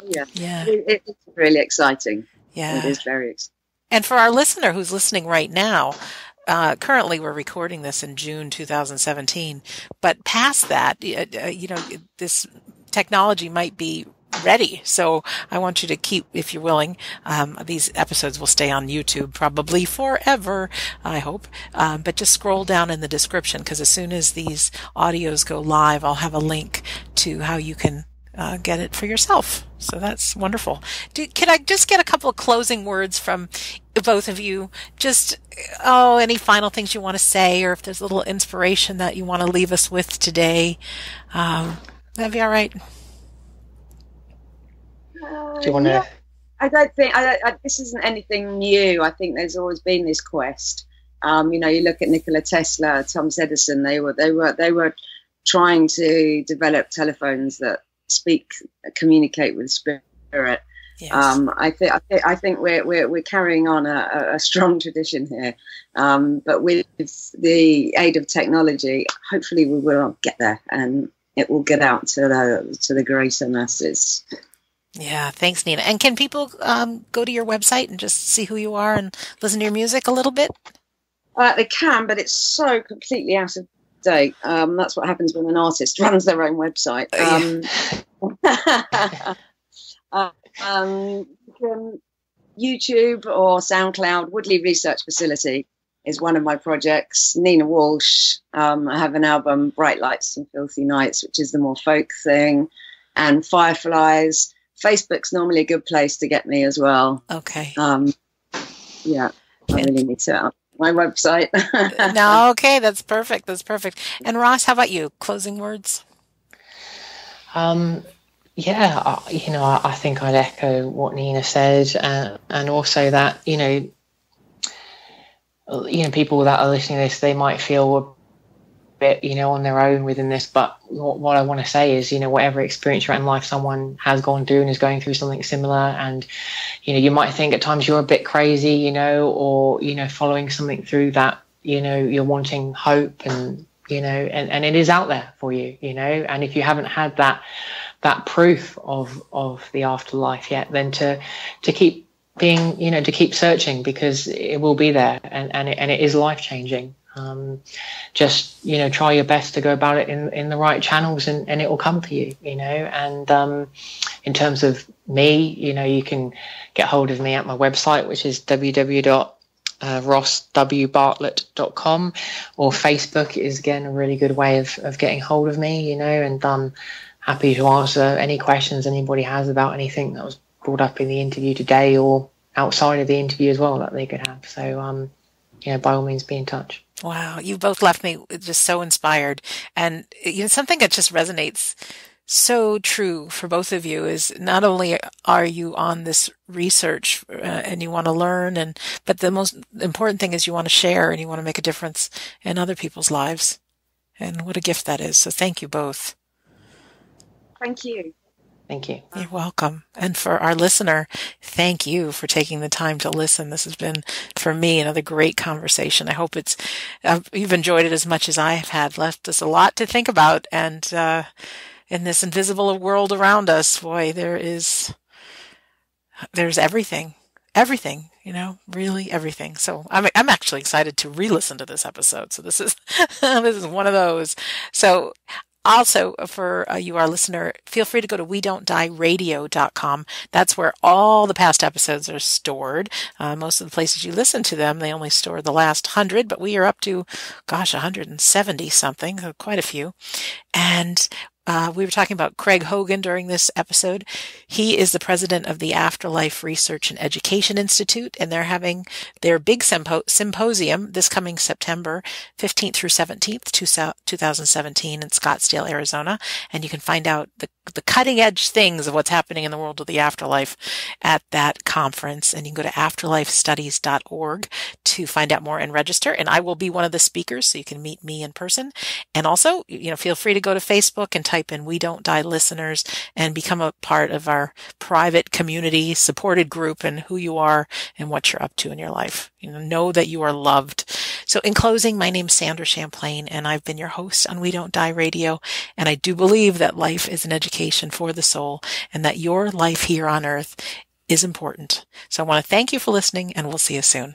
Yeah, yeah, it's really exciting. Yeah, it is very exciting. And for our listener who's listening right now, currently we're recording this in June 2017, but past that, you know, this technology might be ready. So I want you to keep, if you're willing, these episodes will stay on YouTube probably forever, I hope. But just scroll down in the description, because as soon as these audios go live, I'll have a link to how you can get it for yourself. So that's wonderful. Can I just get a couple of closing words from both of you? Just, any final things you want to say, or if there's a little inspiration that you want to leave us with today, that'd be all right. Do you want to? I don't think this isn't anything new. I think there's always been this quest. You know, you look at Nikola Tesla, Thomas Edison. They were trying to develop telephones that speak, communicate with spirit. Yes. I think we're carrying on a strong tradition here, but with the aid of technology, hopefully we will get there, and it will get out to the greater masses. Yeah, thanks, Nina. And can people go to your website and just see who you are and listen to your music a little bit? They can, but it's so completely out of date. That's what happens when an artist runs their own website. YouTube or SoundCloud. Woodley Research Facility is one of my projects. Nina Walsh. I have an album, Bright Lights and Filthy Nights, which is the more folk thing, and Fireflies. Facebook's normally a good place to get me as well. Okay. Yeah, I really need to up my website. No, okay, that's perfect. That's perfect. And Ross, how about you? Closing words? Yeah, you know, I think I'd echo what Nina said, and also that, you know, people that are listening to this, they might feel a bit, on their own within this. But what I want to say is, whatever experience you're in life, someone has gone through and is going through something similar. And, you might think at times you're a bit crazy, or, following something through that, you're wanting hope and, and it is out there for you, and if you haven't had that proof of the afterlife yet, then to keep being, to keep searching, because it will be there, and it is life-changing. Just, try your best to go about it in the right channels, and it will come to you, and in terms of me, you can get hold of me at my website, which is www.rosswbartlett.com, or Facebook is again a really good way of getting hold of me, and happy to answer any questions anybody has about anything that was brought up in the interview today or outside of the interview as well that they could have. So, by all means, be in touch. Wow. You both left me just so inspired. And something that just resonates so true for both of you is not only are you on this research and you want to learn, but the most important thing is you want to share and you want to make a difference in other people's lives. And what a gift that is. So thank you both. Thank you. Thank you. You're welcome. And for our listener, thank you for taking the time to listen. This has been, for me, another great conversation. I hope you've enjoyed it as much as I have had. Left us a lot to think about. And in this invisible world around us, boy, there's everything. Everything, really everything. So I'm actually excited to re-listen to this episode. So this is, this is one of those. So also, for you, our listener, feel free to go to WeDon'tDieRadio.com. That's where all the past episodes are stored. Most of the places you listen to them, they only store the last 100, but we are up to, gosh, 170-something, so quite a few. And we were talking about Craig Hogan during this episode. He is the president of the Afterlife Research and Education Institute, and they're having their big symposium this coming September 15th through 17th, 2017 in Scottsdale, Arizona. And you can find out the cutting edge things of what's happening in the world of the afterlife at that conference. And you can go to afterlifestudies.org to find out more and register. And I will be one of the speakers, so you can meet me in person. And also, feel free to go to Facebook and type in We Don't Die Listeners and become a part of our private community supported group, and who you are and what you're up to in your life. Know that you are loved. So in closing, my name's Sandra Champlain, and I've been your host on We Don't Die Radio. And I do believe that life is an education for the soul, and that your life here on earth is important. So I want to thank you for listening, and we'll see you soon.